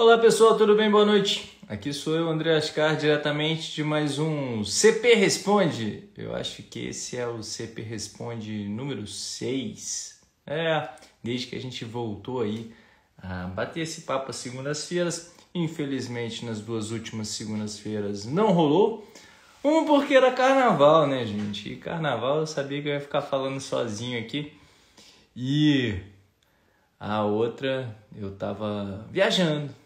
Olá pessoal, tudo bem? Boa noite. Aqui sou eu, Andrei Achcar, diretamente de mais um CP Responde. Eu acho que esse é o CP Responde número 6. Desde que a gente voltou aí a bater esse papo às segundas-feiras. Infelizmente, nas duas últimas segundas-feiras não rolou. Porque era carnaval, né, gente? E carnaval eu sabia que eu ia ficar falando sozinho aqui. E a outra eu tava viajando.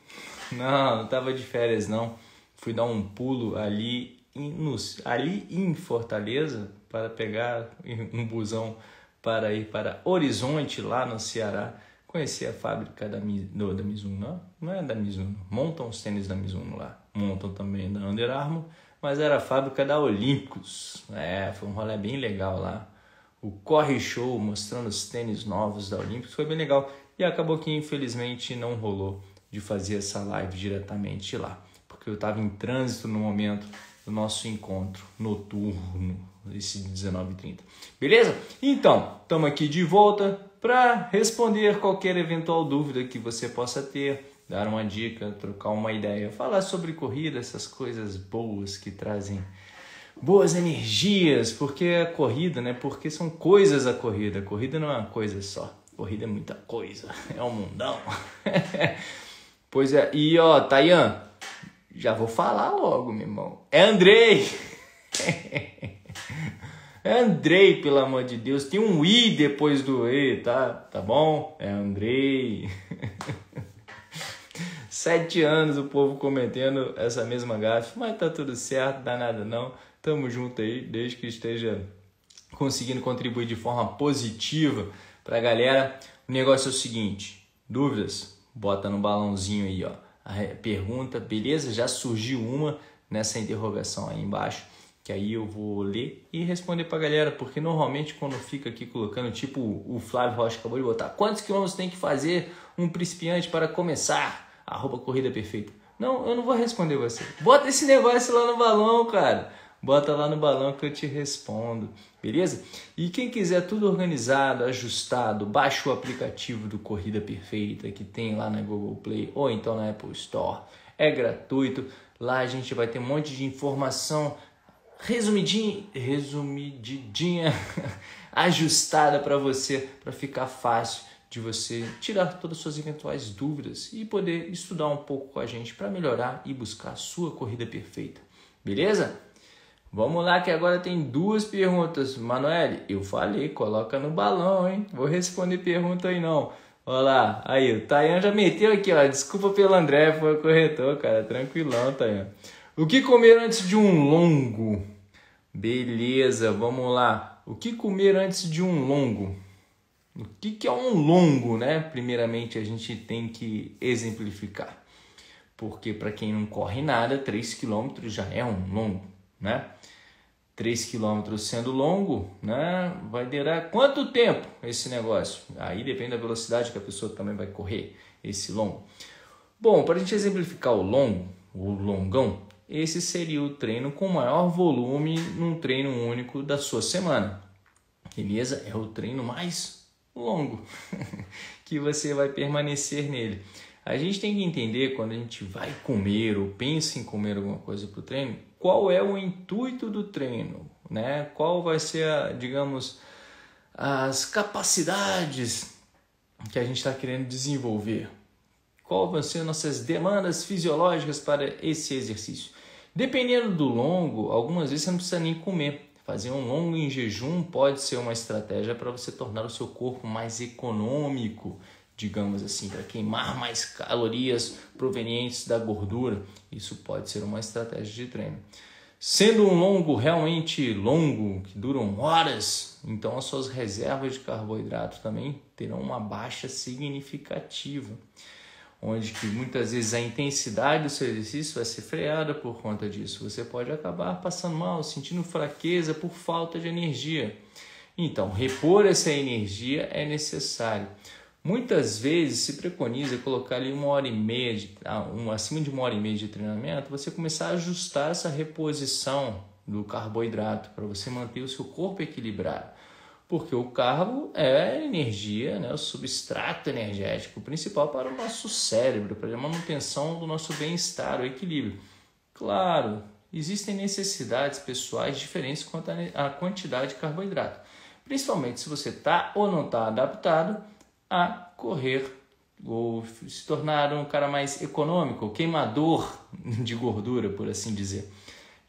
Não tava de férias, não. Fui dar um pulo ali em Fortaleza para pegar um busão para ir para Horizonte, lá no Ceará. Conheci a fábrica da Mizuno. Não é da Mizuno. Montam os tênis da Mizuno lá. Montam também da Under Armour. Mas era a fábrica da Olympus. Foi um rolê bem legal lá. O Corre Show mostrando os tênis novos da Olympus. Foi bem legal. E acabou que infelizmente não rolou de fazer essa live diretamente lá, porque eu estava em trânsito no momento do nosso encontro noturno, esse 19h30. Beleza? Então, estamos aqui de volta para responder qualquer eventual dúvida que você possa ter, dar uma dica, trocar uma ideia, falar sobre corrida, essas coisas boas que trazem boas energias, porque a corrida, né? Porque são coisas a corrida. A corrida não é uma coisa só. A corrida é muita coisa, é um mundão. Pois é, e ó, Tayan, já vou falar logo, meu irmão. É Andrei, pelo amor de Deus, tem um I depois do E, tá bom? É Andrei. 7 anos o povo cometendo essa mesma gafe, mas tá tudo certo, dá nada não. Tamo junto aí, desde que esteja conseguindo contribuir de forma positiva pra galera. O negócio é o seguinte, dúvidas? Bota no balãozinho aí, ó, a pergunta, beleza? Já surgiu uma nessa interrogação aí embaixo, que aí eu vou ler e responder pra galera, porque normalmente quando fica aqui colocando, tipo o Flávio Rocha acabou de botar, quantos quilômetros tem que fazer um principiante para começar? Arroba Corrida Perfeita. Não, eu não vou responder você. Bota esse negócio lá no balão, cara. Bota lá no balão que eu te respondo, beleza? E quem quiser tudo organizado, ajustado, baixa o aplicativo do Corrida Perfeita que tem lá na Google Play ou então na Apple Store. É gratuito. Lá a gente vai ter um monte de informação resumidinha, ajustada para você, para ficar fácil de você tirar todas as suas eventuais dúvidas e poder estudar um pouco com a gente para melhorar e buscar a sua corrida perfeita, beleza? Vamos lá que agora tem 2 perguntas. Manuel, eu falei, coloca no balão, hein? Vou responder pergunta aí não. Olha lá, aí o Tayan já meteu aqui, ó. Desculpa pelo André, foi o corretor, cara. Tranquilão, Tayan. O que comer antes de um longo? Beleza, vamos lá. O que comer antes de um longo? O que é um longo, né? Primeiramente a gente tem que exemplificar. Porque para quem não corre nada, 3 km já é um longo, né? 3 km sendo longo, né? Vai durar quanto tempo esse negócio? Aí depende da velocidade que a pessoa também vai correr esse longo. Bom, para a gente exemplificar o longo, o longão, esse seria o treino com maior volume num treino único da sua semana. Beleza? É o treino mais longo que você vai permanecer nele. A gente tem que entender quando a gente vai comer ou pensa em comer alguma coisa para o treino, qual é o intuito do treino, né? Qual vai ser, digamos, as capacidades que a gente está querendo desenvolver? Qual vão ser nossas demandas fisiológicas para esse exercício? Dependendo do longo, algumas vezes você não precisa nem comer. Fazer um longo em jejum pode ser uma estratégia para você tornar o seu corpo mais econômico, digamos assim, para queimar mais calorias provenientes da gordura. Isso pode ser uma estratégia de treino. Sendo um longo realmente longo, que duram horas, então as suas reservas de carboidrato também terão uma baixa significativa, onde que muitas vezes a intensidade do seu exercício vai ser freada por conta disso. Você pode acabar passando mal, sentindo fraqueza por falta de energia. Então, repor essa energia é necessário. Muitas vezes se preconiza colocar ali 1h30, acima de 1h30 de treinamento, você começar a ajustar essa reposição do carboidrato para você manter o seu corpo equilibrado. porque o carbo é energia, né? O substrato energético principal para o nosso cérebro, para a manutenção do nosso bem-estar, o equilíbrio. Claro, existem necessidades pessoais diferentes quanto à quantidade de carboidrato, principalmente se você está ou não está adaptado a correr ou se tornar um cara mais econômico, queimador de gordura, por assim dizer.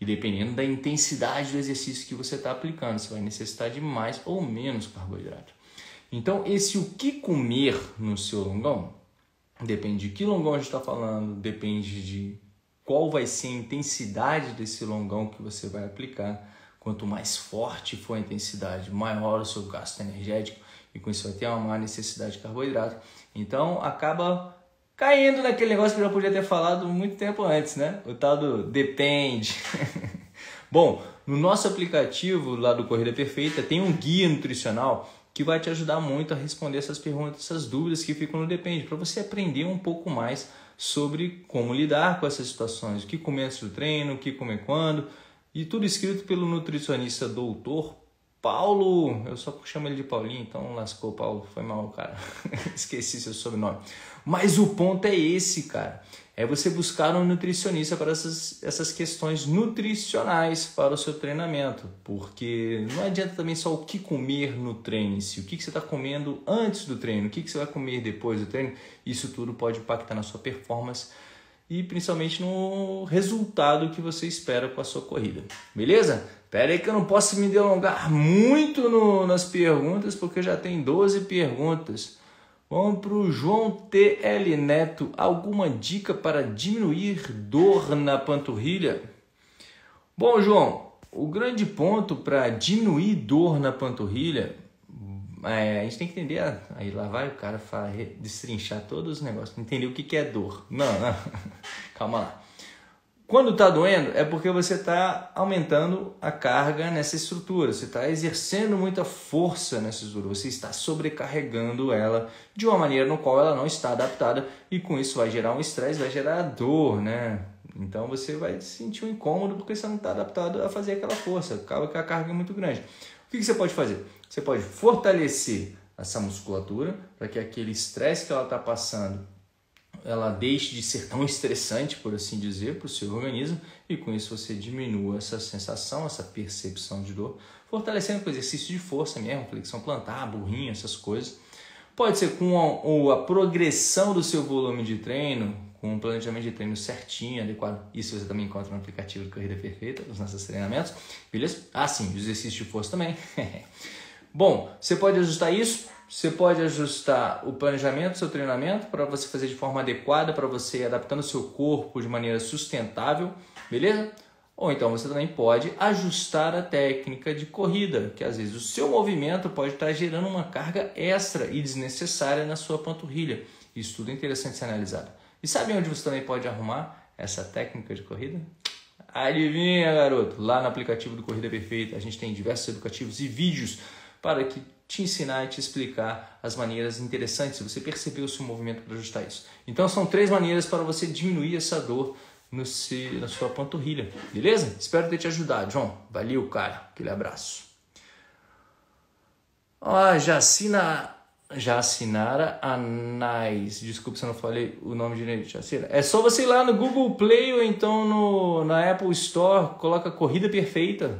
E dependendo da intensidade do exercício que você está aplicando, você vai necessitar de mais ou menos carboidrato. Então, esse o que comer no seu longão, depende de que longão a gente está falando, depende de qual vai ser a intensidade desse longão que você vai aplicar. Quanto mais forte for a intensidade, maior o seu gasto energético e com isso vai ter uma maior necessidade de carboidrato. Então, acaba caindo naquele negócio que eu já podia ter falado muito tempo antes, né? O tal do depende. Bom, no nosso aplicativo lá do Corrida Perfeita tem um guia nutricional que vai te ajudar muito a responder essas perguntas, essas dúvidas que ficam no depende, para você aprender um pouco mais sobre como lidar com essas situações, o que comer antes do treino, o que comer quando, e tudo escrito pelo nutricionista doutor Paulo, eu só chamo ele de Paulinho, então lascou, Paulo, foi mal, cara, esqueci seu sobrenome. Mas o ponto é esse, cara, é você buscar um nutricionista para essas questões nutricionais para o seu treinamento, porque não adianta também só o que comer no treino em si, o que você está comendo antes do treino, o que você vai comer depois do treino, isso tudo pode impactar na sua performance e principalmente no resultado que você espera com a sua corrida, beleza? Pera aí que eu não posso me delongar muito nas perguntas, porque já tem 12 perguntas. Vamos para o João T. L. Neto. Alguma dica para diminuir dor na panturrilha? Bom, João, o grande ponto para diminuir dor na panturrilha, a gente tem que entender, aí lá vai o cara fala, destrinchar todos os negócios, entender o que é dor. Não, calma lá. Quando está doendo é porque você está aumentando a carga nessa estrutura, você está exercendo muita força nessa estrutura, você está sobrecarregando ela de uma maneira no qual ela não está adaptada e com isso vai gerar um estresse, vai gerar dor, né? Então você vai sentir um incômodo porque você não está adaptado a fazer aquela força, acaba que a carga é muito grande. O que você pode fazer? Você pode fortalecer essa musculatura para que aquele estresse que ela está passando ela deixe de ser tão estressante, por assim dizer, para o seu organismo e com isso você diminua essa sensação, essa percepção de dor, fortalecendo com exercício de força mesmo, flexão plantar, burrinho, essas coisas. Pode ser com a progressão do seu volume de treino, com um planejamento de treino certinho, adequado. Isso você também encontra no aplicativo de Corrida Perfeita, os nossos treinamentos, beleza? Ah, sim, os exercícios de força também. Bom, você pode ajustar isso. Você pode ajustar o planejamento do seu treinamento para você fazer de forma adequada, para você ir adaptando o seu corpo de maneira sustentável, beleza? Ou então você também pode ajustar a técnica de corrida, que às vezes o seu movimento pode estar gerando uma carga extra e desnecessária na sua panturrilha. Isso tudo é interessante ser analisado. E sabe onde você também pode arrumar essa técnica de corrida? Adivinha, garoto! Lá no aplicativo do Corrida Perfeita a gente tem diversos educativos e vídeos para que te ensinar e te explicar as maneiras interessantes, se você percebeu o seu movimento para ajustar isso. Então são 3 maneiras para você diminuir essa dor na sua panturrilha, beleza? Espero ter te ajudado, João. Valeu, cara. Aquele abraço. Ó, Jacinara Anais. Desculpa se eu não falei o nome direito, Jacinara. É só você ir lá no Google Play ou então na Apple Store, coloca Corrida Perfeita.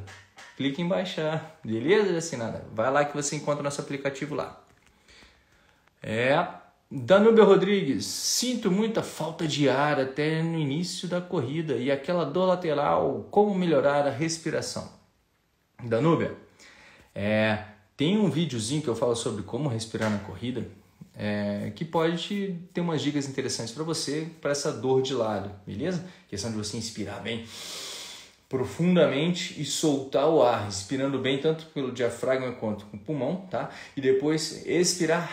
Clique em baixar, beleza, Jacinara? Vai lá que você encontra nosso aplicativo lá. Danúbia Rodrigues, sinto muita falta de ar até no início da corrida e aquela dor lateral, como melhorar a respiração? Danúbia, tem um videozinho que eu falo sobre como respirar na corrida, que pode ter umas dicas interessantes para você, para essa dor de lado, beleza? Questão de você inspirar bem profundamente e soltar o ar, inspirando bem tanto pelo diafragma quanto com o pulmão, tá? E depois expirar,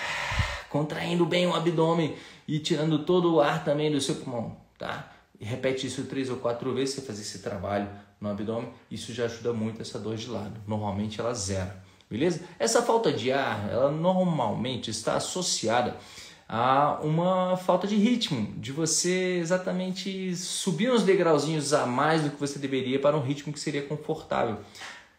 contraindo bem o abdômen e tirando todo o ar também do seu pulmão, tá? E repete isso 3 ou 4 vezes, você fazer esse trabalho no abdômen, isso já ajuda muito essa dor de lado, normalmente ela zera, beleza? Essa falta de ar, ela normalmente está associada a uma falta de ritmo, de você exatamente subir uns degrauzinhos a mais do que você deveria para um ritmo que seria confortável.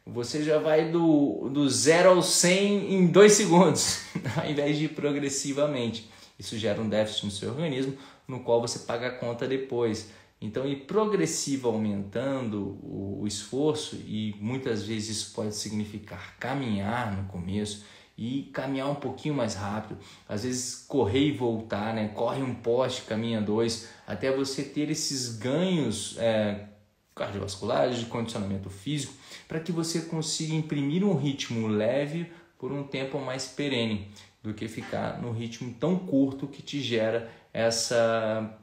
Você já vai do 0 ao 100 em 2 segundos, ao invés de ir progressivamente. Isso gera um déficit no seu organismo, no qual você paga a conta depois. Então, ir progressivo aumentando o esforço, e muitas vezes isso pode significar caminhar no começo e caminhar um pouquinho mais rápido. Às vezes, correr e voltar, né? Corre um poste, caminha 2, até você ter esses ganhos cardiovasculares, de condicionamento físico, para que você consiga imprimir um ritmo leve por um tempo mais perene, do que ficar no ritmo tão curto que te gera essa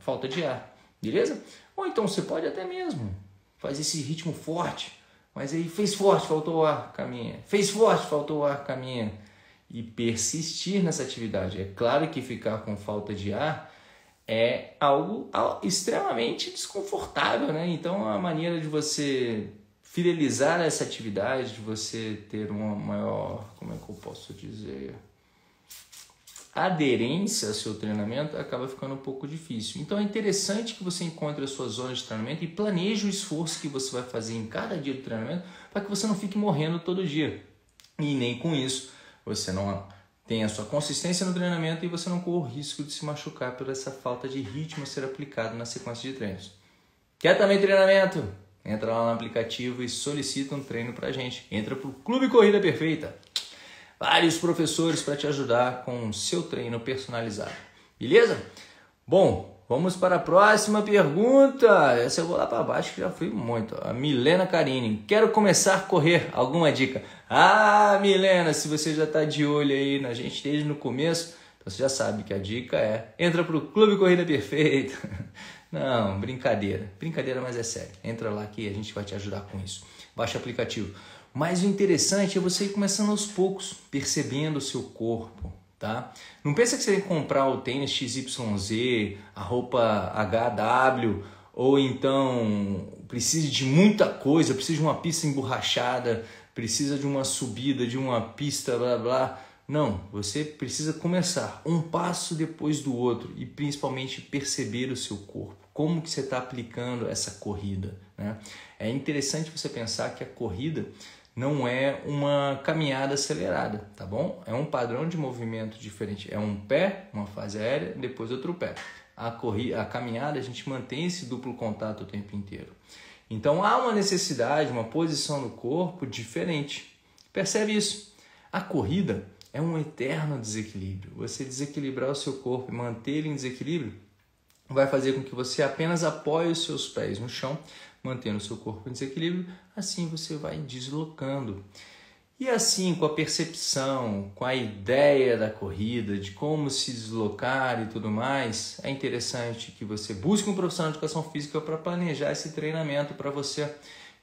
falta de ar, beleza? Ou então você pode até mesmo fazer esse ritmo forte, mas aí fez forte, faltou ar, caminha. Fez forte, faltou ar, caminha. E persistir nessa atividade. É claro que ficar com falta de ar é algo extremamente desconfortável, né? Então, a maneira de você fidelizar essa atividade, de você ter uma maior, como é que eu posso dizer, aderência ao seu treinamento, acaba ficando um pouco difícil. Então, é interessante que você encontre as suas zonas de treinamento e planeje o esforço que você vai fazer em cada dia do treinamento, para que você não fique morrendo todo dia. E nem com isso você não tem a sua consistência no treinamento e você não corre o risco de se machucar por essa falta de ritmo a ser aplicado na sequência de treinos. Quer também treinamento? Entra lá no aplicativo e solicita um treino pra gente. Entra pro Clube Corrida Perfeita. Vários professores para te ajudar com o seu treino personalizado. Beleza? Bom, vamos para a próxima pergunta. Essa eu vou lá para baixo que já fui muito. A Milena Karini. Quero começar a correr. Alguma dica? Ah, Milena, se você já está de olho aí na gente desde no começo, então você já sabe que a dica é: entra pro Clube Corrida Perfeita. Não, brincadeira. Brincadeira, mas é sério. Entra lá que a gente vai te ajudar com isso. Baixa o aplicativo. Mas o interessante é você ir começando aos poucos, percebendo o seu corpo, tá? Não pensa que você tem que comprar o tênis XYZ, a roupa HW, ou então precisa de muita coisa, precisa de uma pista emborrachada, precisa de uma subida, de uma pista, blá, blá. Não, você precisa começar um passo depois do outro e principalmente perceber o seu corpo. Como que você está aplicando essa corrida, né? É interessante você pensar que a corrida não é uma caminhada acelerada, tá bom? É um padrão de movimento diferente. É um pé, uma fase aérea, depois outro pé. A caminhada, a gente mantém esse duplo contato o tempo inteiro. Então, há uma necessidade, uma posição no corpo diferente. Percebe isso. A corrida é um eterno desequilíbrio. Você desequilibrar o seu corpo e manter ele em desequilíbrio vai fazer com que você apenas apoie os seus pés no chão, mantendo o seu corpo em desequilíbrio, assim você vai deslocando. E assim, com a percepção, com a ideia da corrida, de como se deslocar e tudo mais, é interessante que você busque um profissional de educação física para planejar esse treinamento para você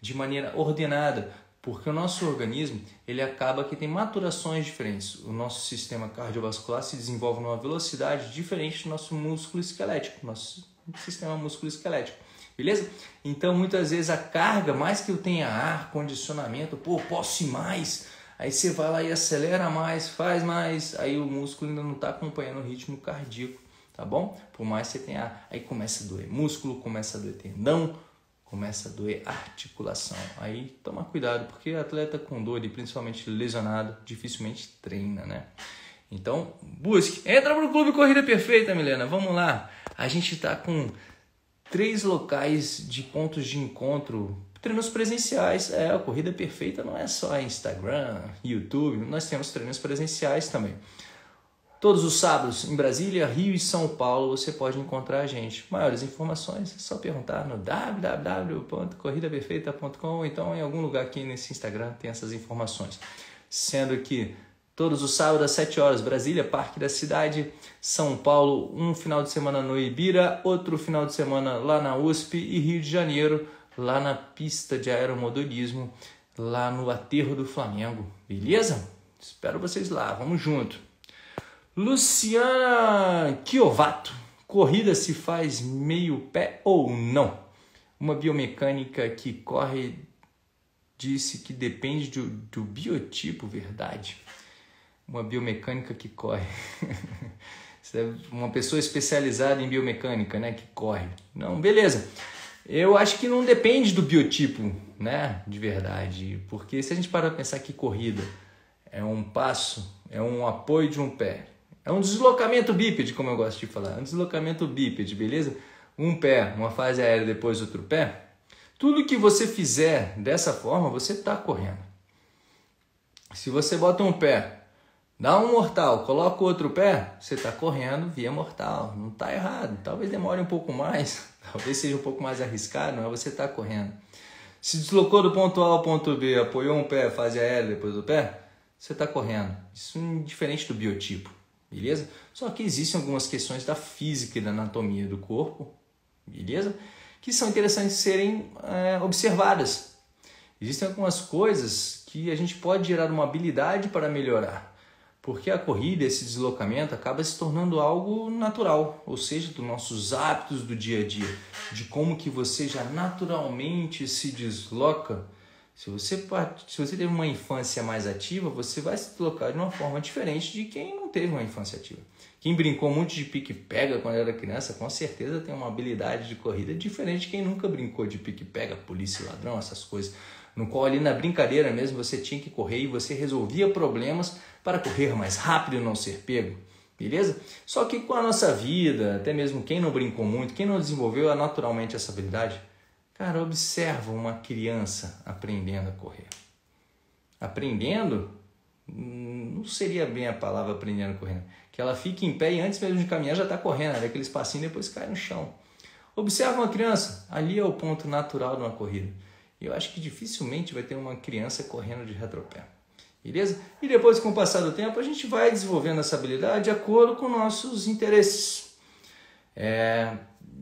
de maneira ordenada, porque o nosso organismo, ele acaba que tem maturações diferentes. O nosso sistema cardiovascular se desenvolve numa velocidade diferente do nosso músculo esquelético, nosso sistema músculo esquelético. Beleza? Então, muitas vezes a carga, mais que eu tenha ar, condicionamento, pô, posso ir mais. Aí você vai lá e acelera mais, faz mais. Aí o músculo ainda não está acompanhando o ritmo cardíaco, tá bom? Por mais que você tenha ar. Aí começa a doer músculo, começa a doer tendão, começa a doer articulação. Aí toma cuidado, porque atleta com dor e principalmente lesionado dificilmente treina, né? Então, busque. Entra pro Clube Corrida Perfeita, Milena. Vamos lá. A gente tá com 3 locais de pontos de encontro, treinos presenciais. A Corrida Perfeita não é só Instagram, YouTube, nós temos treinos presenciais também. Todos os sábados em Brasília, Rio e São Paulo você pode encontrar a gente. Maiores informações é só perguntar no www.corridaperfeita.com, então em algum lugar aqui nesse Instagram tem essas informações. Sendo que todos os sábados às 7 horas, Brasília, Parque da Cidade, São Paulo, um final de semana no Ibira, outro final de semana lá na USP e Rio de Janeiro, lá na pista de aeromodelismo, lá no Aterro do Flamengo, beleza? Espero vocês lá, vamos junto. Luciana Chiovato, corrida se faz meio pé ou não? Uma biomecânica que corre disse que depende do biotipo, verdade? Uma biomecânica que corre. Uma pessoa especializada em biomecânica, né? Que corre. Não, beleza. Eu acho que não depende do biotipo. né? De verdade. Porque se a gente parar para pensar que corrida é um passo, é um apoio de um pé, é um deslocamento bípede, como eu gosto de falar, um deslocamento bípede, beleza? Um pé, uma fase aérea, depois outro pé. Tudo que você fizer dessa forma, você está correndo. Se você bota um pé, dá um mortal, coloca o outro pé, você está correndo via mortal. Não está errado. Talvez demore um pouco mais, talvez seja um pouco mais arriscado, mas você está correndo. Se deslocou do ponto A ao ponto B, apoiou um pé, fase aérea depois do pé, você está correndo. Isso é indiferente do biotipo, beleza? Só que existem algumas questões da física e da anatomia do corpo, beleza? Que são interessantes de serem observadas. Existem algumas coisas que a gente pode gerar uma habilidade para melhorar. Porque a corrida, esse deslocamento, acaba se tornando algo natural, ou seja, dos nossos hábitos do dia a dia, de como que você já naturalmente se desloca. Se você teve uma infância mais ativa, você vai se deslocar de uma forma diferente de quem não teve uma infância ativa. Quem brincou um monte de pique-pega quando era criança, com certeza tem uma habilidade de corrida diferente de quem nunca brincou de pique-pega, polícia, ladrão, essas coisas. No qual ali na brincadeira mesmo você tinha que correr e você resolvia problemas para correr mais rápido e não ser pego, beleza? Só que com a nossa vida, até mesmo quem não brincou muito, quem não desenvolveu naturalmente essa habilidade, cara, observa uma criança aprendendo a correr. Aprendendo, não seria bem a palavra aprendendo a correr, que ela fica em pé e antes mesmo de caminhar já está correndo, dá aquele passinho e depois cai no chão. Observa uma criança, ali é o ponto natural de uma corrida. Eu acho que dificilmente vai ter uma criança correndo de retropé, beleza? E depois, com o passar do tempo, a gente vai desenvolvendo essa habilidade de acordo com nossos interesses.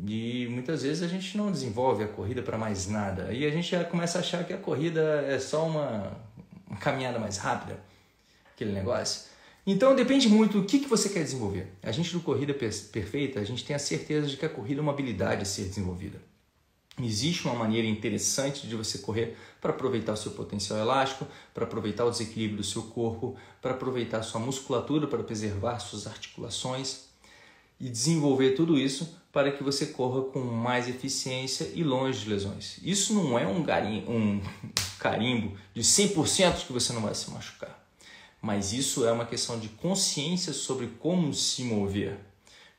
E muitas vezes a gente não desenvolve a corrida para mais nada. E a gente já começa a achar que a corrida é só uma caminhada mais rápida, aquele negócio. Então depende muito do que você quer desenvolver. A gente do Corrida Perfeita, a gente tem a certeza de que a corrida é uma habilidade a ser desenvolvida. Existe uma maneira interessante de você correr para aproveitar o seu potencial elástico, para aproveitar o desequilíbrio do seu corpo, para aproveitar a sua musculatura, para preservar suas articulações e desenvolver tudo isso para que você corra com mais eficiência e longe de lesões. Isso não é um carimbo de 100% que você não vai se machucar, mas isso é uma questão de consciência sobre como se mover,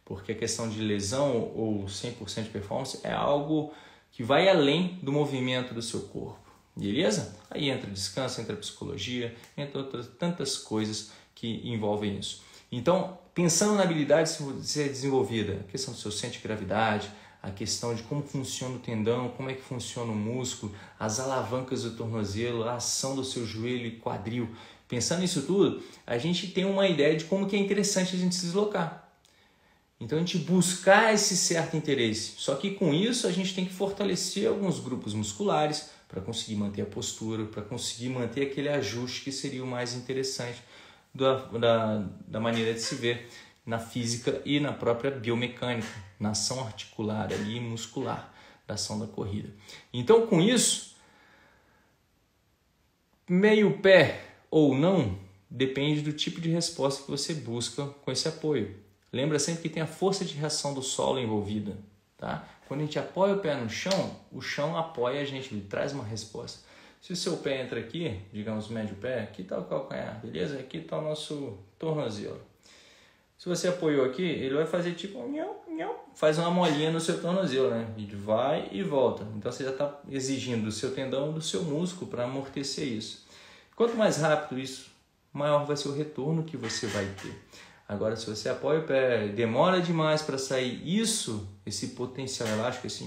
porque a questão de lesão ou 100% de performance é algo que vai além do movimento do seu corpo, beleza? Aí entra descanso, entra psicologia, entra outras tantas coisas que envolvem isso. Então, pensando na habilidade de ser desenvolvida, a questão do seu centro de gravidade, a questão de como funciona o tendão, como é que funciona o músculo, as alavancas do tornozelo, a ação do seu joelho e quadril. Pensando nisso tudo, a gente tem uma ideia de como que é interessante a gente se deslocar. Então a gente buscar esse certo interesse, só que com isso a gente tem que fortalecer alguns grupos musculares para conseguir manter a postura, para conseguir manter aquele ajuste que seria o mais interessante da maneira de se ver na física e na própria biomecânica, na ação articular e muscular da ação da corrida. Então com isso, meio pé ou não, depende do tipo de resposta que você busca com esse apoio. Lembra sempre que tem a força de reação do solo envolvida, tá? Quando a gente apoia o pé no chão, o chão apoia a gente, ele traz uma resposta. Se o seu pé entra aqui, digamos médio pé, aqui está o calcanhar, beleza? Aqui está o nosso tornozelo. Se você apoiou aqui, ele vai fazer tipo faz uma molinha no seu tornozelo, né? Ele vai e volta. Então você já está exigindo do seu tendão, do seu músculo para amortecer isso. Quanto mais rápido isso, maior vai ser o retorno que você vai ter. Agora, se você apoia o pé, demora demais para sair isso, esse potencial elástico, esse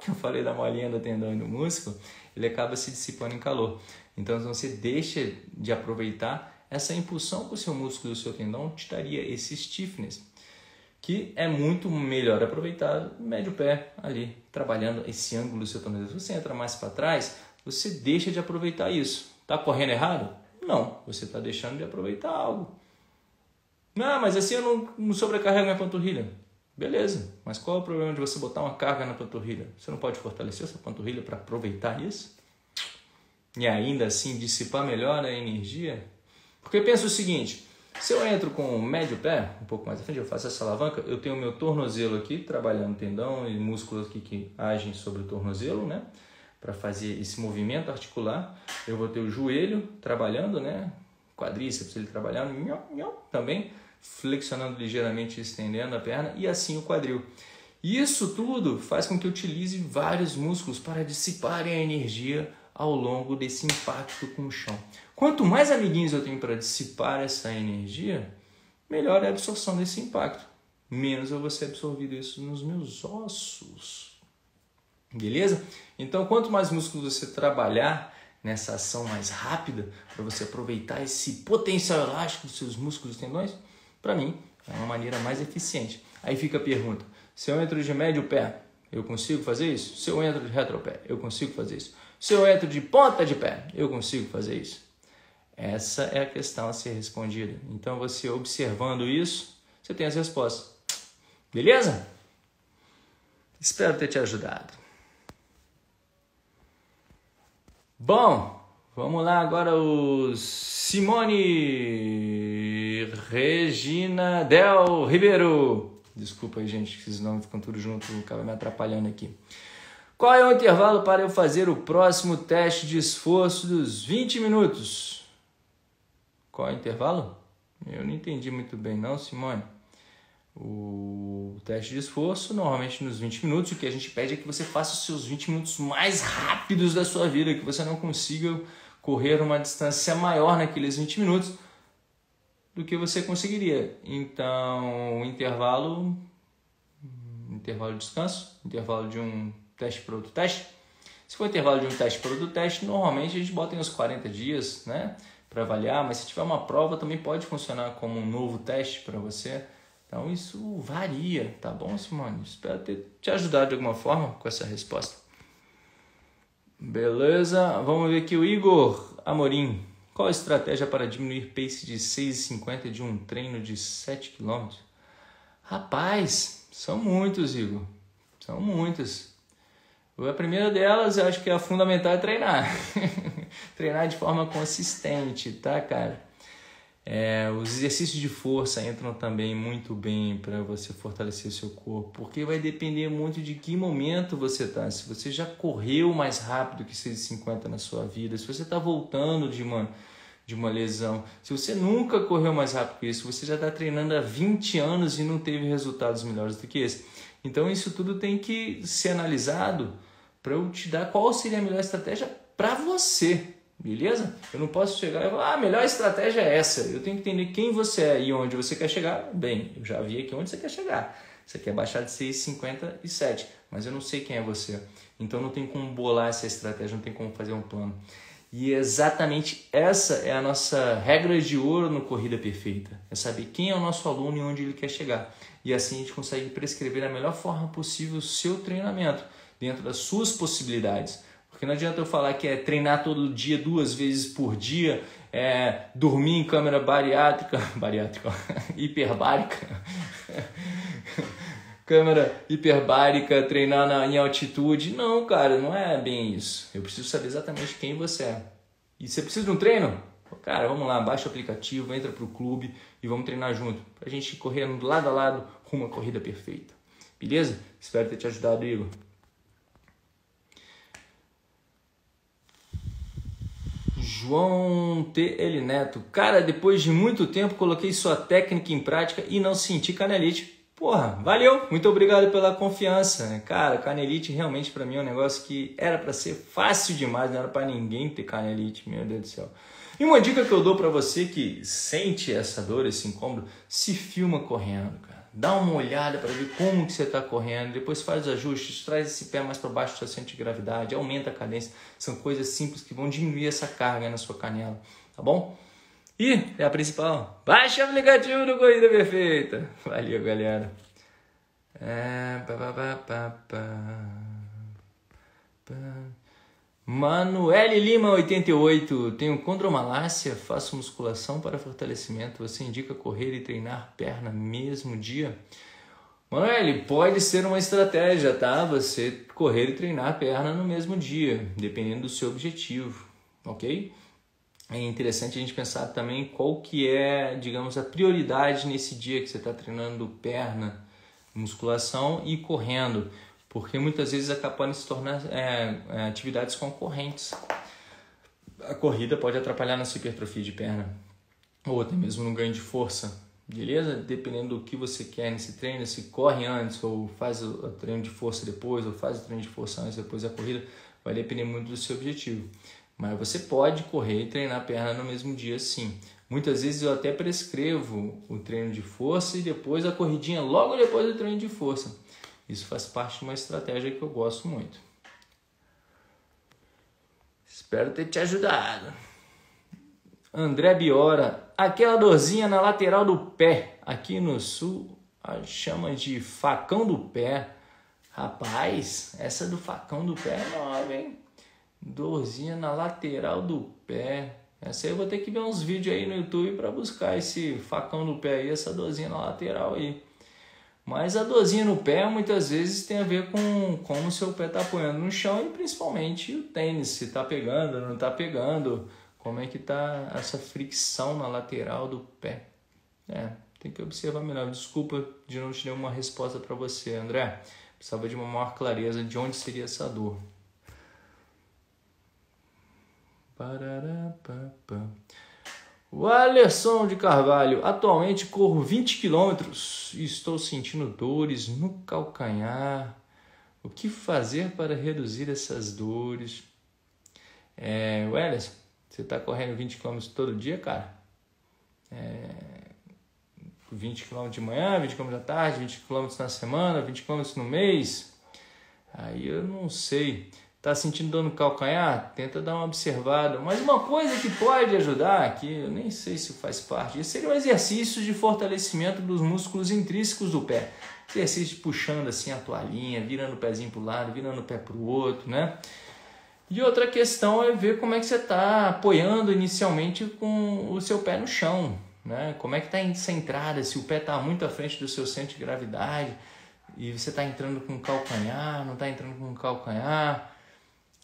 que eu falei da molinha do tendão e do músculo, ele acaba se dissipando em calor. Então, você deixa de aproveitar essa impulsão que o seu músculo e o seu tendão te daria, esse stiffness, que é muito melhor aproveitado, médio pé ali, trabalhando esse ângulo do seu tornozelo. Se você entra mais para trás, você deixa de aproveitar isso. Está correndo errado? Não, você está deixando de aproveitar algo. Não, mas assim eu não sobrecarrego minha panturrilha. Beleza, mas qual é o problema de você botar uma carga na panturrilha? Você não pode fortalecer essa panturrilha para aproveitar isso? E ainda assim dissipar melhor a energia? Porque pensa o seguinte, se eu entro com o médio pé, um pouco mais à frente, eu faço essa alavanca, eu tenho o meu tornozelo aqui, trabalhando o tendão e músculos aqui que agem sobre o tornozelo, né? para fazer esse movimento articular, eu vou ter o joelho trabalhando, né? Quadríceps ele trabalhando, também flexionando ligeiramente, estendendo a perna e assim o quadril. Isso tudo faz com que eu utilize vários músculos para dissiparem a energia ao longo desse impacto com o chão. Quanto mais amiguinhos eu tenho para dissipar essa energia, melhor é a absorção desse impacto. Menos eu vou ser absorvido isso nos meus ossos. Beleza? Então, quanto mais músculos você trabalhar nessa ação mais rápida, para você aproveitar esse potencial elástico dos seus músculos e tendões, para mim, é uma maneira mais eficiente. Aí fica a pergunta, se eu entro de médio pé, eu consigo fazer isso? Se eu entro de retropé, eu consigo fazer isso? Se eu entro de ponta de pé, eu consigo fazer isso? Essa é a questão a ser respondida. Então, você observando isso, você tem as respostas. Beleza? Espero ter te ajudado. Bom, vamos lá agora o Simone Regina Del Ribeiro. Desculpa aí, gente, que esses nomes ficam tudo junto, acaba me atrapalhando aqui. Qual é o intervalo para eu fazer o próximo teste de esforço dos 20 minutos? Qual é o intervalo? Eu não entendi muito bem não, Simone. O teste de esforço, normalmente nos 20 minutos, o que a gente pede é que você faça os seus 20 minutos mais rápidos da sua vida, que você não consiga correr uma distância maior naqueles 20 minutos do que você conseguiria. Então, intervalo de descanso, intervalo de um teste para outro teste. Se for intervalo de um teste para outro teste, normalmente a gente bota em uns 40 dias, né, para avaliar, mas se tiver uma prova também pode funcionar como um novo teste para você. Então, isso varia, tá bom, Simone? Espero ter te ajudado de alguma forma com essa resposta. Beleza? Vamos ver aqui o Igor Amorim. Qual a estratégia para diminuir pace de 6,50 de um treino de 7 km? Rapaz, são muitos, Igor. São muitas. A primeira delas, eu acho que a fundamental é treinar. Treinar de forma consistente, tá, cara? Os exercícios de força entram também muito bem para você fortalecer seu corpo, porque vai depender muito de que momento você está. Se você já correu mais rápido que 6,50 na sua vida, se você está voltando de uma lesão, se você nunca correu mais rápido que isso, você já está treinando há 20 anos e não teve resultados melhores do que esse. Então isso tudo tem que ser analisado para eu te dar qual seria a melhor estratégia para você. Beleza? Eu não posso chegar e falar, ah, a melhor estratégia é essa. Eu tenho que entender quem você é e onde você quer chegar. Bem, eu já vi aqui onde você quer chegar. Você quer baixar de 6,57, mas eu não sei quem é você. Então não tem como bolar essa estratégia, não tem como fazer um plano. E exatamente essa é a nossa regra de ouro no Corrida Perfeita. É saber quem é o nosso aluno e onde ele quer chegar. E assim a gente consegue prescrever da melhor forma possível o seu treinamento, dentro das suas possibilidades. Porque não adianta eu falar que é treinar todo dia, 2 vezes por dia, dormir em câmera bariátrica, hiperbárica, câmera hiperbárica, treinar em altitude. Não, cara, não é bem isso. Eu preciso saber exatamente quem você é. E você precisa de um treino? Cara, vamos lá, baixa o aplicativo, entra pro clube e vamos treinar junto. Pra gente correr lado a lado rumo à corrida perfeita. Beleza? Espero ter te ajudado, Igor. João T. L. Neto. Cara, depois de muito tempo, coloquei sua técnica em prática e não senti canelite. Porra, valeu! Muito obrigado pela confiança, né? Cara, canelite realmente para mim é um negócio que era para ser fácil demais, não era para ninguém ter canelite, meu Deus do céu. E uma dica que eu dou para você que sente essa dor, esse incômodo, se filma correndo, cara. Dá uma olhada para ver como que você está correndo, depois faz os ajustes, traz esse pé mais para baixo do seu centro de gravidade, aumenta a cadência. São coisas simples que vão diminuir essa carga na sua canela, tá bom? E é a principal, baixa o aplicativo do Corrida Perfeita. Valeu, galera. Manuel Lima, 88. Tenho condromalácia, faço musculação para fortalecimento. Você indica correr e treinar perna mesmo dia? Manuel, pode ser uma estratégia, tá? Você correr e treinar perna no mesmo dia, dependendo do seu objetivo, ok? É interessante a gente pensar também qual que é, digamos, a prioridade nesse dia que você está treinando perna, musculação e correndo. porque muitas vezes acabam se tornando atividades concorrentes. A corrida pode atrapalhar na sua hipertrofia de perna, ou até mesmo no ganho de força, beleza? Dependendo do que você quer nesse treino, se corre antes, ou faz o treino de força depois, ou faz o treino de força antes, depois da corrida, vai depender muito do seu objetivo. Mas você pode correr e treinar a perna no mesmo dia, sim. Muitas vezes eu até prescrevo o treino de força e depois a corridinha, logo depois do treino de força. Isso faz parte de uma estratégia que eu gosto muito. Espero ter te ajudado. André Biora. Aquela dorzinha na lateral do pé. Aqui no sul, a chama de facão do pé. Rapaz, essa do facão do pé é nova, hein? Dorzinha na lateral do pé. Essa aí eu vou ter que ver uns vídeos aí no YouTube para buscar esse facão do pé aí, essa dorzinha na lateral aí. Mas a dorzinha no pé muitas vezes tem a ver com como o seu pé está apoiando no chão e principalmente o tênis, se está pegando, não está pegando, como é que está essa fricção na lateral do pé. Tem que observar melhor. Desculpa de não te dar uma resposta para você, André. Precisava de uma maior clareza de onde seria essa dor. O Alisson de Carvalho. Atualmente corro 20 km e estou sentindo dores no calcanhar. O que fazer para reduzir essas dores? O Alisson, você está correndo 20 km todo dia, cara? 20 km de manhã, 20 km da tarde, 20 km na semana, 20 km no mês? Aí eu não sei. Tá sentindo dor no calcanhar? Tenta dar uma observada. Mas uma coisa que pode ajudar, que eu nem sei se faz parte, seria um exercício de fortalecimento dos músculos intrínsecos do pé. Exercício de puxando assim a toalhinha, virando o pezinho para o lado, virando o pé para o outro, né? E outra questão é ver como é que você está apoiando inicialmente com o seu pé no chão, né? Como é que está essa entrada, se o pé está muito à frente do seu centro de gravidade e você está entrando com o calcanhar, não está entrando com o calcanhar.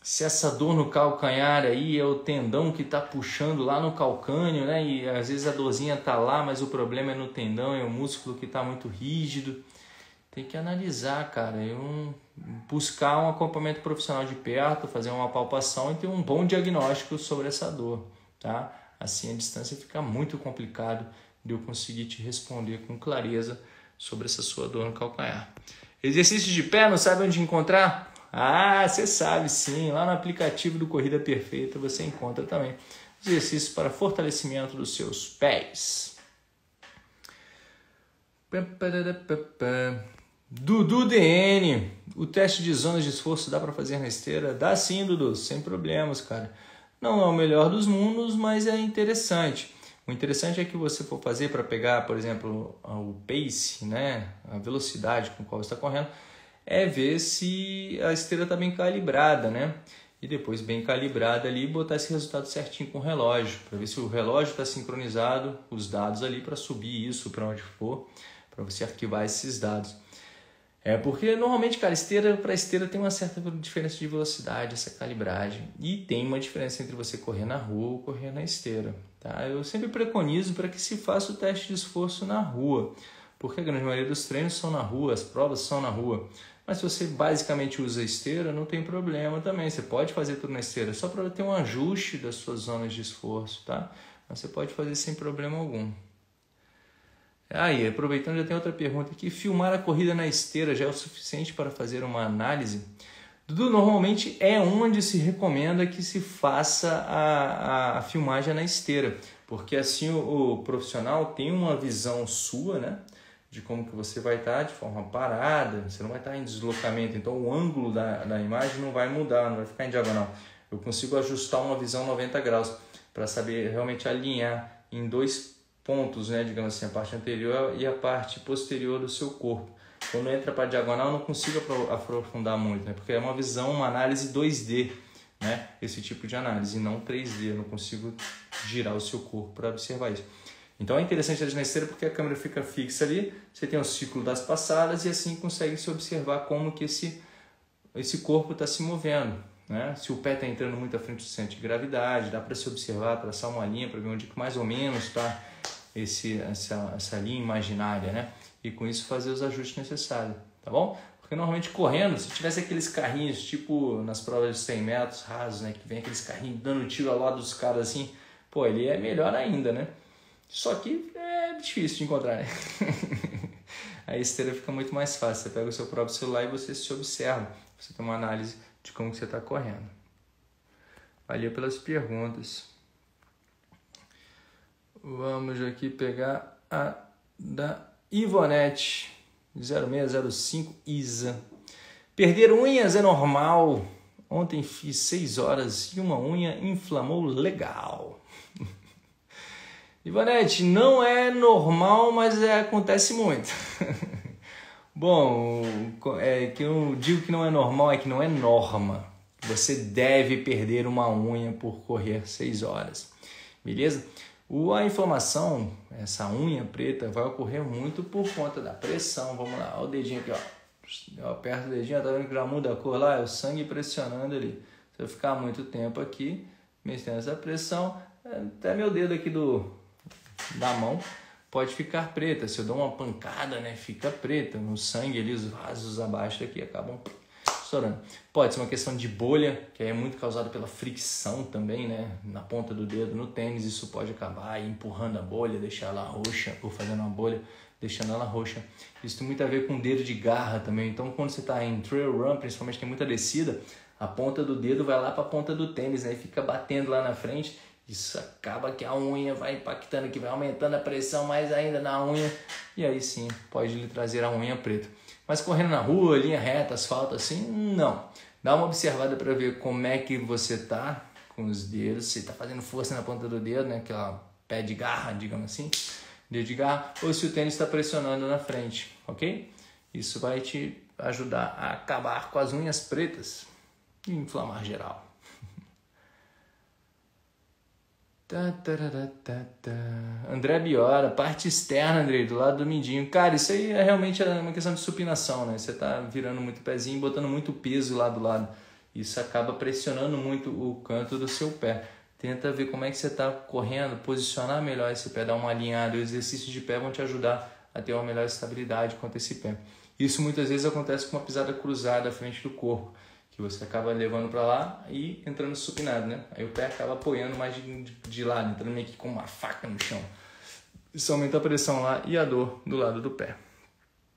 Se essa dor no calcanhar aí é o tendão que está puxando lá no calcânio, né? E às vezes a dorzinha está lá, mas o problema é no tendão, é o músculo que está muito rígido. Tem que analisar, cara. Buscar um acompanhamento profissional de perto, fazer uma palpação e ter um bom diagnóstico sobre essa dor, tá? Assim a distância fica muito complicado de eu conseguir te responder com clareza sobre essa sua dor no calcanhar. Exercício de pé, não sabe onde encontrar? Ah, você sabe sim, lá no aplicativo do Corrida Perfeita você encontra também exercícios para fortalecimento dos seus pés. Dudu DN, o teste de zonas de esforço dá para fazer na esteira? Dá sim, Dudu, sem problemas, cara. Não é o melhor dos mundos, mas é interessante. O interessante é que você for fazer para pegar, por exemplo, o pace, né? A velocidade com a qual você está correndo, é ver se a esteira está bem calibrada, né? E depois, bem calibrada ali, botar esse resultado certinho com o relógio, para ver se o relógio está sincronizado, os dados ali, para subir isso para onde for, para você arquivar esses dados. Porque normalmente, cara, esteira para esteira tem uma certa diferença de velocidade, essa calibragem, e tem uma diferença entre você correr na rua ou correr na esteira, tá? Eu sempre preconizo para que se faça o teste de esforço na rua, porque a grande maioria dos treinos são na rua, as provas são na rua. Mas se você basicamente usa esteira, não tem problema também. Você pode fazer tudo na esteira, só para ter um ajuste das suas zonas de esforço, tá? Mas você pode fazer sem problema algum. Aí, aproveitando, já tem outra pergunta aqui. Filmar a corrida na esteira já é o suficiente para fazer uma análise? Dudu, normalmente é onde se recomenda que se faça a filmagem na esteira. Porque assim o profissional tem uma visão sua, né? De como que você vai estar de forma parada, você não vai estar em deslocamento, então o ângulo da imagem não vai mudar, não vai ficar em diagonal. Eu consigo ajustar uma visão 90 graus para saber realmente alinhar em dois pontos, né, digamos assim, a parte anterior e a parte posterior do seu corpo. Quando entra para diagonal, eu não consigo aprofundar muito, né, porque é uma visão, uma análise 2D, né, esse tipo de análise, não 3D, eu não consigo girar o seu corpo para observar isso. Então é interessante a esteira porque a câmera fica fixa ali, você tem o ciclo das passadas e assim consegue se observar como que esse corpo está se movendo, né? Se o pé está entrando muito à frente do centro de gravidade, dá para se observar, traçar uma linha para ver onde que mais ou menos está essa linha imaginária, né? E com isso fazer os ajustes necessários, tá bom? Porque normalmente correndo, se tivesse aqueles carrinhos, tipo nas provas de 100 metros rasos, né? Que vem aqueles carrinhos dando tiro ao lado dos caras assim, pô, ele é melhor ainda, né? Só que é difícil de encontrar, né? A esteira fica muito mais fácil. Você pega o seu próprio celular e você se observa. Você tem uma análise de como que você está correndo. Valeu pelas perguntas. Vamos aqui pegar a da Ivonete. 0605 Isa. Perder unhas é normal. Ontem fiz 6 horas e uma unha inflamou legal. Ivanete, não é normal, mas acontece muito. Bom, que eu digo que não é normal é que não é norma. Você deve perder uma unha por correr 6 horas. Beleza? A inflamação, essa unha preta, vai ocorrer muito por conta da pressão. Vamos lá, olha o dedinho aqui, ó. Eu aperto o dedinho, tá vendo que já muda a cor lá? É o sangue pressionando ali. Se eu ficar muito tempo aqui, mexendo essa pressão, até meu dedo aqui da mão pode ficar preta. Se eu dou uma pancada, né, fica preta. No sangue ali, os vasos abaixo aqui acabam estourando. Pode ser uma questão de bolha, que é muito causada pela fricção também, né? Na ponta do dedo, no tênis, isso pode acabar empurrando a bolha, deixar ela roxa, ou fazendo uma bolha, deixando ela roxa. Isso tem muito a ver com o dedo de garra também. Então, quando você está em trail run, principalmente tem muita descida, a ponta do dedo vai lá para a ponta do tênis, né? E fica batendo lá na frente. Isso acaba que a unha vai impactando aqui, vai aumentando a pressão mais ainda na unha. E aí sim, pode lhe trazer a unha preta. Mas correndo na rua, linha reta, asfalto assim, não. Dá uma observada para ver como é que você tá com os dedos. Se tá fazendo força na ponta do dedo, né? Aquela pé de garra, digamos assim. Dedo de garra. Ou se o tênis está pressionando na frente, ok? Isso vai te ajudar a acabar com as unhas pretas e inflamar geral. André Biora, parte externa, Andrei, do lado do mindinho. Cara, isso aí é realmente uma questão de supinação, né? Você tá virando muito o pezinho, botando muito peso lá do lado. Isso acaba pressionando muito o canto do seu pé. Tenta ver como é que você tá correndo, posicionar melhor esse pé, dar uma alinhada. Os exercícios de pé vão te ajudar a ter uma melhor estabilidade quanto a esse pé. Isso muitas vezes acontece com uma pisada cruzada à frente do corpo, que você acaba levando para lá e entrando supinado, né? Aí o pé acaba apoiando mais de lado, entrando meio que com uma faca no chão. Isso aumenta a pressão lá e a dor do lado do pé.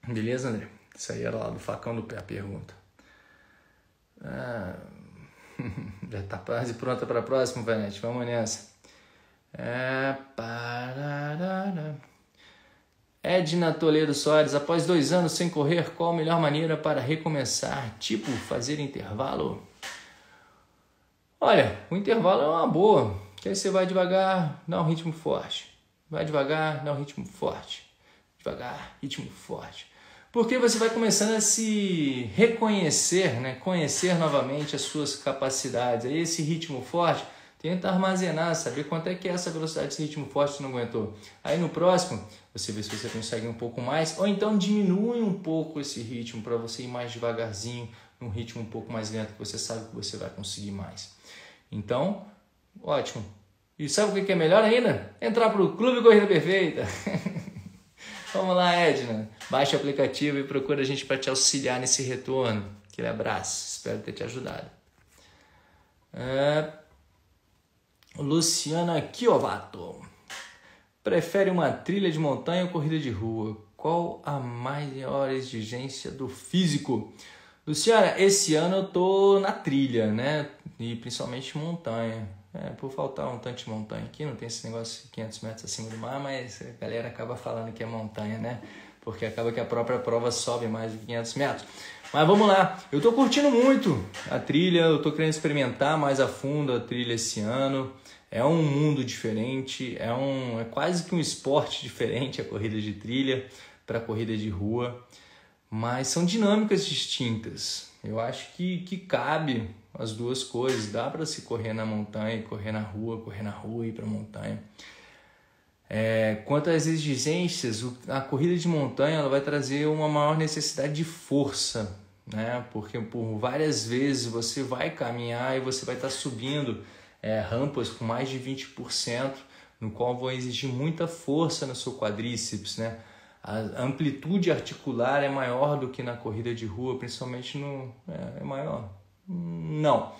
Beleza, André? Isso aí era lá do facão do pé, a pergunta. Já tá quase pronta para a próxima, Vanete. Vamos nessa. Edna Toledo Soares, após 2 anos sem correr, qual a melhor maneira para recomeçar? Tipo, fazer intervalo? Olha, o intervalo é uma boa, que aí você vai devagar, dá um ritmo forte. Vai devagar, dá um ritmo forte. Devagar, ritmo forte. Porque você vai começando a se reconhecer, né? Conhecer novamente as suas capacidades. Aí esse ritmo forte, tenta armazenar, saber quanto é que é essa velocidade, esse ritmo forte você não aguentou. Aí no próximo, você vê se você consegue um pouco mais, ou então diminui um pouco esse ritmo para você ir mais devagarzinho, num ritmo um pouco mais lento, que você sabe que você vai conseguir mais. Então, ótimo. E sabe o que é melhor ainda? Entrar para o Clube Corrida Perfeita. Vamos lá, Edna. Baixa o aplicativo e procura a gente para te auxiliar nesse retorno. Aquele abraço. Espero ter te ajudado. Luciana Chiovato. Prefere uma trilha de montanha ou corrida de rua? Qual a maior exigência do físico? Luciana, esse ano eu tô na trilha, né? E principalmente montanha. Por faltar um tanto de montanha aqui, não tem esse negócio de 500 metros acima do mar, mas a galera acaba falando que é montanha, né? Porque acaba que a própria prova sobe mais de 500 metros. Mas vamos lá, eu tô curtindo muito a trilha, eu tô querendo experimentar mais a fundo a trilha esse ano. É um mundo diferente, é quase que um esporte diferente a corrida de trilha para a corrida de rua. Mas são dinâmicas distintas. Eu acho que cabe as duas coisas. Dá para se correr na montanha, correr na rua e ir para montanha. Quanto às exigências, a corrida de montanha ela vai trazer uma maior necessidade de força, né? Porque por várias vezes você vai caminhar e você vai estar subindo rampas com mais de 20%, no qual vão exigir muita força no seu quadríceps, né? A amplitude articular é maior do que na corrida de rua, principalmente no... É maior? Não.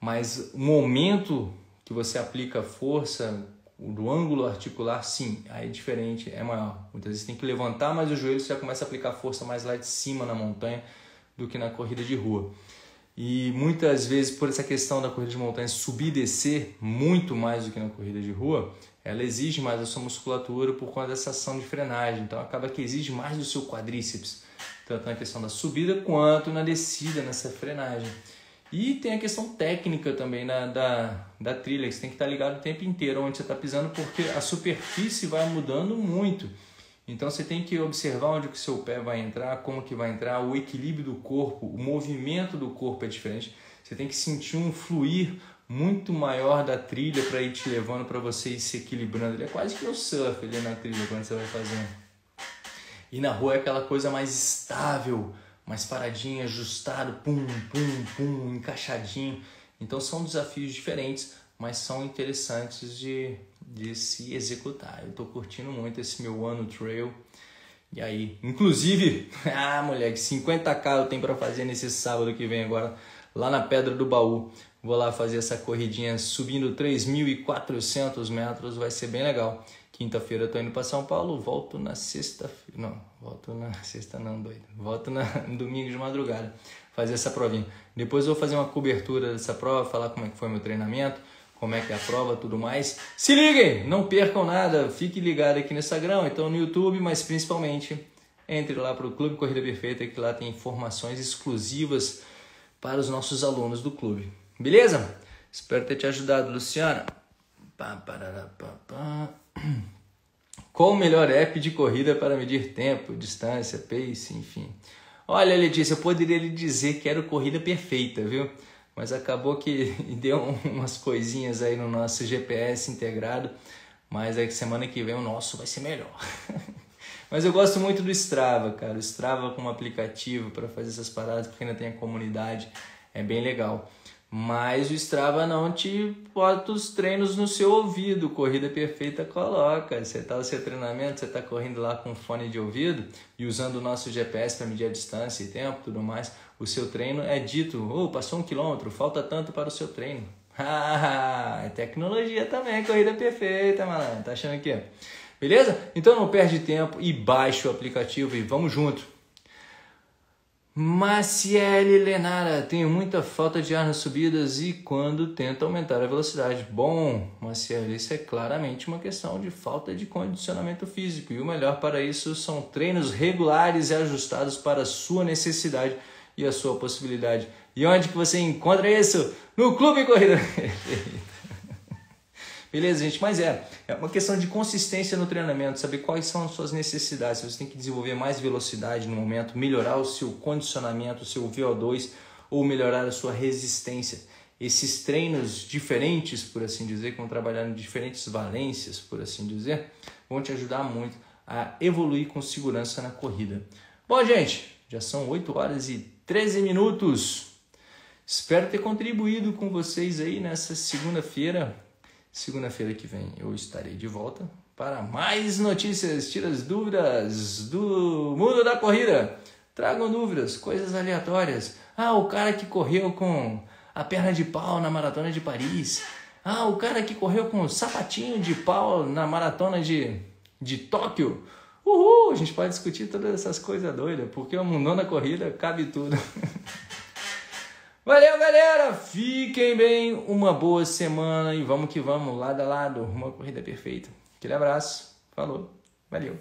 Mas o momento que você aplica força, o do ângulo articular, sim. Aí é diferente, é maior. Muitas vezes tem que levantar mais o joelho, você já começa a aplicar força mais lá de cima na montanha do que na corrida de rua. E muitas vezes, por essa questão da corrida de montanha subir e descer muito mais do que na corrida de rua, ela exige mais da sua musculatura por conta dessa ação de frenagem. Então, acaba que exige mais do seu quadríceps, tanto na questão da subida quanto na descida, nessa frenagem. E tem a questão técnica também da trilha, que você tem que estar ligado o tempo inteiro onde você está pisando, porque a superfície vai mudando muito. Então você tem que observar onde que seu pé vai entrar, como que vai entrar, o equilíbrio do corpo, o movimento do corpo é diferente. Você tem que sentir um fluir muito maior da trilha para ir te levando, para você ir se equilibrando. Ele é quase que o surf ali na trilha quando você vai fazendo. E na rua é aquela coisa mais estável, mais paradinha, ajustado, pum, pum, pum, encaixadinho. Então são desafios diferentes, mas são interessantes de se executar. Eu tô curtindo muito esse meu ano trail. E aí, inclusive, ah, moleque, 50K eu tenho para fazer nesse sábado que vem agora, lá na Pedra do Baú. Vou lá fazer essa corridinha subindo 3.400 metros, vai ser bem legal. Quinta-feira eu tô indo para São Paulo, volto na sexta-feira. Não, volto na sexta não, doido. Volto no domingo de madrugada, fazer essa provinha. Depois eu vou fazer uma cobertura dessa prova, falar como é que foi meu treinamento, como é que é a prova, tudo mais. Se liguem, não percam nada, fique ligado aqui no Instagram, então no YouTube, mas principalmente entre lá para o Clube Corrida Perfeita, que lá tem informações exclusivas para os nossos alunos do clube. Beleza? Espero ter te ajudado, Luciana. Qual o melhor app de corrida para medir tempo, distância, pace, enfim? Olha, Letícia, eu poderia lhe dizer que era o Corrida Perfeita, viu? Mas acabou que deu umas coisinhas aí no nosso GPS integrado. Mas é que semana que vem o nosso vai ser melhor. Mas eu gosto muito do Strava, cara. O Strava como aplicativo para fazer essas paradas, porque ainda tem a comunidade. É bem legal. Mas o Strava não te bota os treinos no seu ouvido. Corrida Perfeita coloca. Você tá no seu treinamento, você tá correndo lá com fone de ouvido e usando o nosso GPS para medir a distância e tempo, tudo mais. O seu treino é dito, oh, passou 1 quilômetro, falta tanto para o seu treino. É tecnologia também, Corrida Perfeita, malandro. Tá achando aqui? Beleza? Então não perde tempo e baixa o aplicativo e vamos junto. Maciele Lenara, tenho muita falta de ar nas subidas e quando tento aumentar a velocidade. Bom, Maciele, isso é claramente uma questão de falta de condicionamento físico. E o melhor para isso são treinos regulares e ajustados para a sua necessidade e a sua possibilidade. E onde que você encontra isso? No Clube Corrida. Beleza, gente? Mas é uma questão de consistência no treinamento, saber quais são as suas necessidades. Você tem que desenvolver mais velocidade no momento, melhorar o seu condicionamento, o seu VO2, ou melhorar a sua resistência. Esses treinos diferentes, por assim dizer, que vão trabalhar em diferentes valências, por assim dizer, vão te ajudar muito a evoluir com segurança na corrida. Bom, gente, já são 8h13. Espero ter contribuído com vocês aí nessa segunda-feira. Segunda-feira que vem eu estarei de volta para mais notícias, tira as dúvidas do mundo da corrida. Tragam dúvidas, coisas aleatórias. Ah, o cara que correu com a perna de pau na maratona de Paris. Ah, o cara que correu com o sapatinho de pau na maratona de Tóquio. Uhul, a gente pode discutir todas essas coisas doidas, porque o mundão da corrida cabe tudo. Valeu, galera! Fiquem bem, uma boa semana e vamos que vamos, lado a lado, uma corrida perfeita. Aquele abraço, falou, valeu!